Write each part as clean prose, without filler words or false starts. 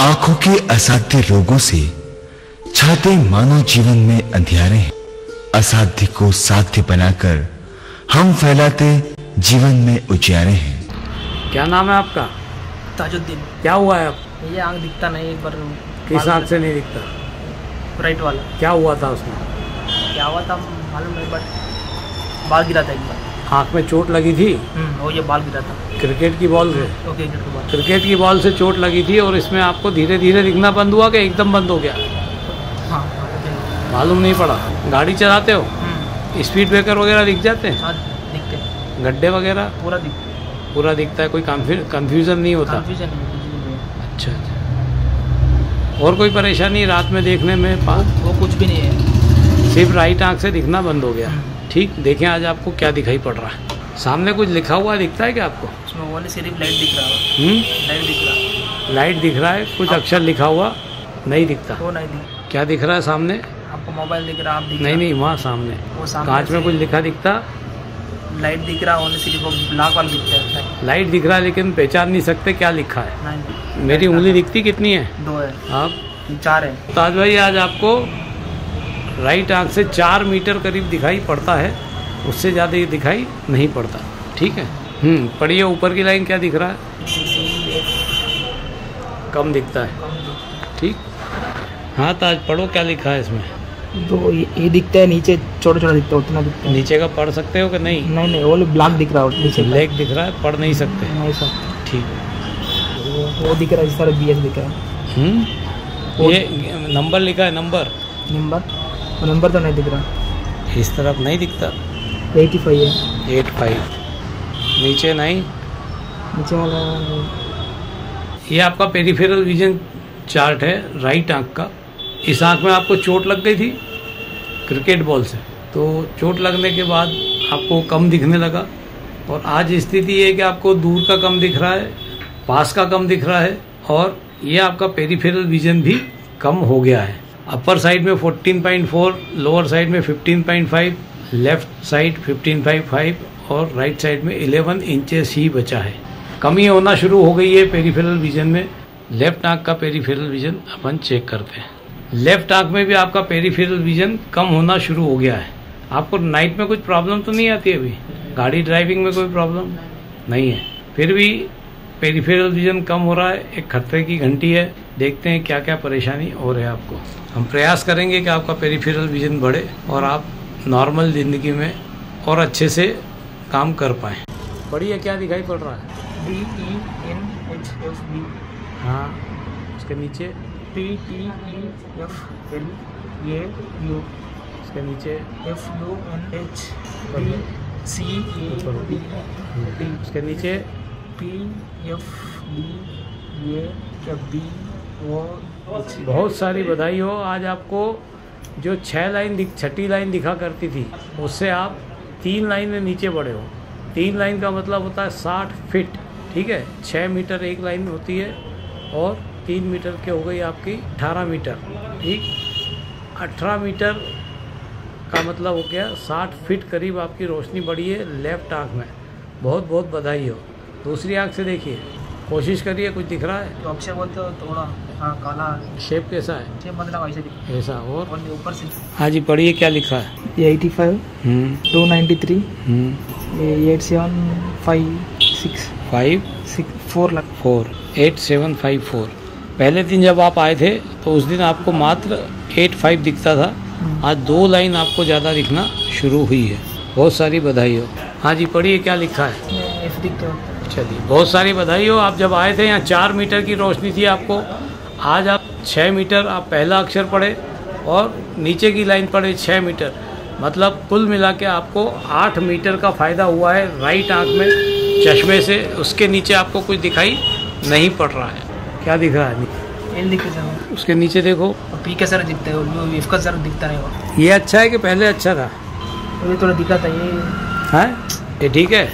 आंखों के असाध्य रोगों से छाते मानव जीवन में अंधियारे हैं। असाध्य को साध्य बनाकर हम फैलाते जीवन में उजियारे हैं। क्या नाम है आपका? ताजुद्दीन। क्या हुआ है आपको? ये आंख दिखता नहीं, एक बार किस आंख से नहीं दिखता? राइट वाला। क्या हुआ था उसमें? क्या हुआ था मालूम नहीं, बट बाल गिरा था एक बार। आँख में चोट लगी थी और ये बाल गिरा था। क्रिकेट की बॉल से? ओके, क्रिकेट की बॉल से चोट लगी थी। और इसमें आपको धीरे धीरे दिखना बंद हुआ कि एकदम बंद हो गया? हाँ, मालूम नहीं पड़ा। गाड़ी चलाते हो, स्पीड ब्रेकर वगैरह दिख जाते हैं? हाँ, दिखते हैं। गड्ढे वगैरह पूरा दिखता? पूरा दिखता है। कोई कन्फ्यूज़न नहीं होता? अच्छा। और कोई परेशानी रात में देखने में? वो कुछ भी नहीं है, सिर्फ राइट आँख से दिखना बंद हो गया। ठीक, देखें आज आपको क्या दिखाई पड़ रहा है। सामने कुछ लिखा हुआ दिखता है क्या आपको? उसमें वो नहीं, सिर्फ लाइट दिख रहा है। लाइट दिख रहा है, लाइट दिख रहा है। कुछ अक्षर लिखा हुआ नहीं दिखता? वो नहीं दिख। क्या दिख रहा है सामने आपको? मोबाइल दिख रहा है? आप दिख? नहीं, वहाँ सामने कांच में कुछ लिखा दिखता? लाइट दिख रहा है, सिर्फ ब्लैक वाला दिखता है। लाइट दिख रहा है लेकिन पहचान नहीं सकते क्या लिखा है। मेरी उंगली दिखती कितनी है? 2 है। आप? 4 है। ताज भाई, आज आपको राइट आँख से 4 मीटर करीब दिखाई पड़ता है, उससे ज़्यादा ये दिखाई नहीं पड़ता। ठीक है। पढ़िए ऊपर की लाइन, क्या दिख रहा है? कम दिखता है। ठीक। हाँ ताज, पढ़ो क्या लिखा है इसमें। तो ये दिखता है नीचे, छोटा छोटा दिखता है, उतना दिखता है। नीचे का पढ़ सकते हो कि नहीं? नहीं, वो ब्लैक दिख रहा है, नीचे ब्लैक दिख रहा है, पढ़ नहीं सकते। नहीं सकते। ठीक। वो दिख रहा है, इस तरह BS दिख रहा है। ये नंबर लिखा है? नंबर नंबर तो नहीं दिख रहा। इस तरफ नहीं दिखता? 85 है। 85। नीचे नहीं? नीचे वाला। ये आपका पेरिफेरल विजन चार्ट है राइट आंख का। इस आंख में आपको चोट लग गई थी क्रिकेट बॉल से, तो चोट लगने के बाद आपको कम दिखने लगा। और आज स्थिति ये है कि आपको दूर का कम दिख रहा है, पास का कम दिख रहा है, और ये आपका पेरिफेरल विजन भी कम हो गया है। अपर साइड में 14.4, लोअर साइड में 15.5, लेफ्ट साइड 15.5 और राइट साइड में 11 इंचेस ही बचा है। कमी होना शुरू हो गई है पेरिफेरल विजन में। लेफ्ट आँख का पेरिफेरल विजन अपन चेक करते हैं। लेफ्ट आँख में भी आपका पेरिफेरल विजन कम होना शुरू हो गया है। आपको नाइट में कुछ प्रॉब्लम तो नहीं आती? अभी गाड़ी ड्राइविंग में कोई प्रॉब्लम नहीं है, फिर भी पेरिफेरल विजन कम हो रहा है। एक खतरे की घंटी है। देखते हैं क्या क्या परेशानी और है आपको। हम प्रयास करेंगे कि आपका पेरिफेरल विजन बढ़े और आप नॉर्मल ज़िंदगी में और अच्छे से काम कर पाएँ। बढ़िया। क्या दिखाई पड़ रहा है? DENHSB। हाँ, उसके नीचे TEFLAU। उसके नीचे FUNHCAD। उसके नीचे PFDAFBO। बहुत सारी बधाई हो। आज आपको जो 6 लाइन 6ठी लाइन दिखा करती थी, उससे आप 3 लाइन में नीचे बढ़े हो। 3 लाइन का मतलब होता है 60 फिट। ठीक है, 6 मीटर एक लाइन होती है और 3 मीटर के हो गई आपकी 18 मीटर। ठीक, 18 मीटर का मतलब हो गया 60 फिट करीब आपकी रोशनी बढ़ी है लेफ्ट आँख में। बहुत बहुत बधाई हो। दूसरी आँख से देखिए, कोशिश करिए। कुछ दिख रहा है? तो अक्षर बोलते हो थोड़ा। हाँ, काला शेप। कैसा है शेप? मतलब ऐसे दिख, ऐसा। और ऊपर से। हाँ जी, पढ़िए क्या लिखा है। ये 85, 293, 8754। पहले दिन जब आप आए थे तो उस दिन आपको मात्र 85 दिखता था, आज 2 लाइन आपको ज़्यादा दिखना शुरू हुई है। बहुत सारी बधाई हो। हाँ जी, पढ़िए क्या लिखा है। चलिए, बहुत सारी बधाई हो। आप जब आए थे यहाँ 4 मीटर की रोशनी थी आपको, आज आप 6 मीटर। आप पहला अक्षर पढ़े और नीचे की लाइन पढ़े 6 मीटर, मतलब कुल मिला के आपको 8 मीटर का फ़ायदा हुआ है राइट आँख में चश्मे से। उसके नीचे आपको कुछ दिखाई नहीं पड़ रहा है। क्या दिख रहा है? उसके नीचे देखो, पी के सर दिखता है, इसका सर दिखता नहीं। ये अच्छा है कि पहले अच्छा था? ये थोड़ा दिखा था। ये है, ये ठीक है।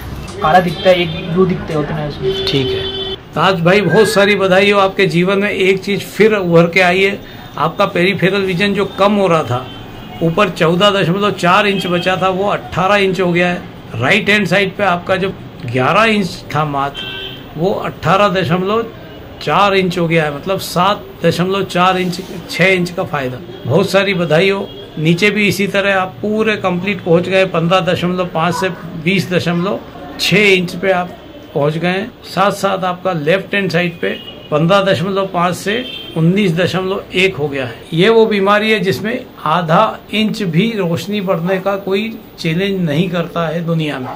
काला दिखता है, एक ब्लू दिखते होते हैं उसमें। ठीक है। ताज भाई, बहुत सारी बधाई हो। आपके जीवन में एक चीज़ फिर उभर के आई है। आपका पेरिफेरल विजन जो कम हो रहा था, ऊपर 14.4 इंच बचा था, वो 18 इंच हो गया है। राइट हैंड साइड पे आपका जो 11 इंच था मात्र, वो 18.4 4 इंच हो गया है, मतलब 7.4 इंच 6 इंच का फायदा। बहुत सारी बधाई हो। नीचे भी इसी तरह आप पूरे कंप्लीट पहुंच गए, 15.5 से 20.6 इंच पे आप पहुंच गए। साथ साथ आपका लेफ्ट हैंड साइड पे 15.5 से 19.1 हो गया है। ये वो बीमारी है जिसमें आधा इंच भी रोशनी बढ़ने का कोई चैलेंज नहीं करता है दुनिया में।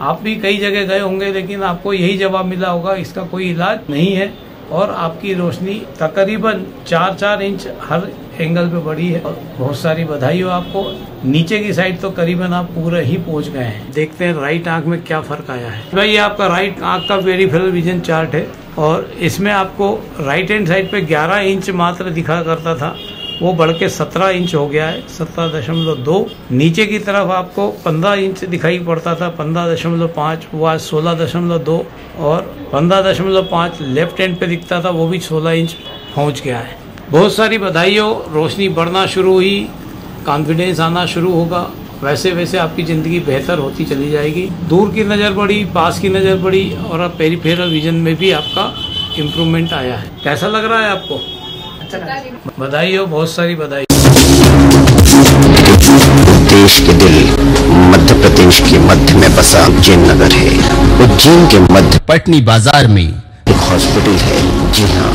आप भी कई जगह गए होंगे लेकिन आपको यही जवाब मिला होगा, इसका कोई इलाज नहीं है। और आपकी रोशनी तकरीबन 4-4 इंच हर एंगल पे बढ़ी है। और बहुत सारी बधाई हो आपको। नीचे की साइड तो करीबन आप पूरा ही पहुंच गए हैं। देखते हैं राइट आंख में क्या फर्क आया है। भाई ये आपका राइट आंख का पेरिफेरल विजन चार्ट है और इसमें आपको राइट हैंड साइड पे 11 इंच मात्र दिखा करता था, वो बढ़ के 17 इंच हो गया है, 17.2। नीचे की तरफ आपको 15 इंच दिखाई पड़ता था, 15.5 हुआ 16.2। और 15.5 लेफ्ट हैंड पे दिखता था, वो भी 16 इंच पहुंच गया है। बहुत सारी बधाई हो। रोशनी बढ़ना शुरू हुई, कॉन्फिडेंस आना शुरू होगा, वैसे वैसे आपकी ज़िंदगी बेहतर होती चली जाएगी। दूर की नज़र बढ़ी, पास की नज़र बढ़ी और अब पेरिफेरल विजन में भी आपका इम्प्रूवमेंट आया है। कैसा लग रहा है आपको? बधाई हो, बहुत सारी बधाई। देश के दिल मध्य प्रदेश के मध्य में बसा उज्जैन नगर है। उज्जैन के मध्य पटनी बाजार में एक हॉस्पिटल है। जी हाँ,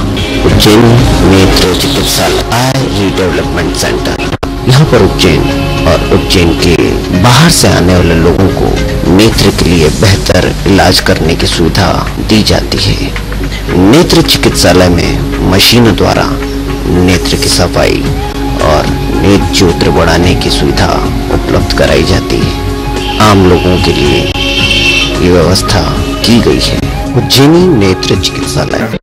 उज्जैन नेत्र चिकित्सालय आई रीडेवलपमेंट सेंटर। यहाँ पर उज्जैन और उज्जैन के बाहर से आने वाले लोगों को नेत्र के लिए बेहतर इलाज करने की सुविधा दी जाती है। नेत्र चिकित्सालय में मशीनों द्वारा नेत्र की सफाई और नेत्र ज्योति बढ़ाने की सुविधा उपलब्ध कराई जाती है। आम लोगों के लिए ये व्यवस्था की गई है। उज्जैनी नेत्र चिकित्सालय